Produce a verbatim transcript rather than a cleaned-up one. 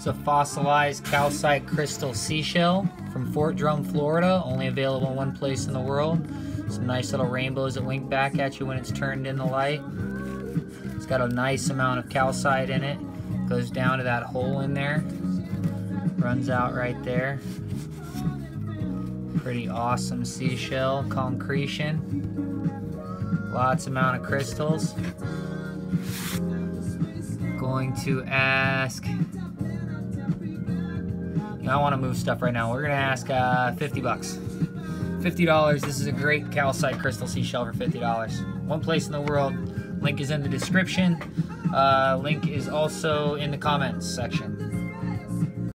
It's a fossilized calcite crystal seashell from Fort Drum, Florida, only available in one place in the world. Some nice little rainbows that wink back at you when it's turned in the light. It's got a nice amount of calcite in it. Goes down to that hole in there. Runs out right there. Pretty awesome seashell concretion. Lots amount of crystals. Going to ask, I want to move stuff right now. We're going to ask uh, fifty bucks. fifty dollars. This is a great calcite crystal seashell for fifty dollars. One place in the world. Link is in the description. Uh, link is also in the comments section.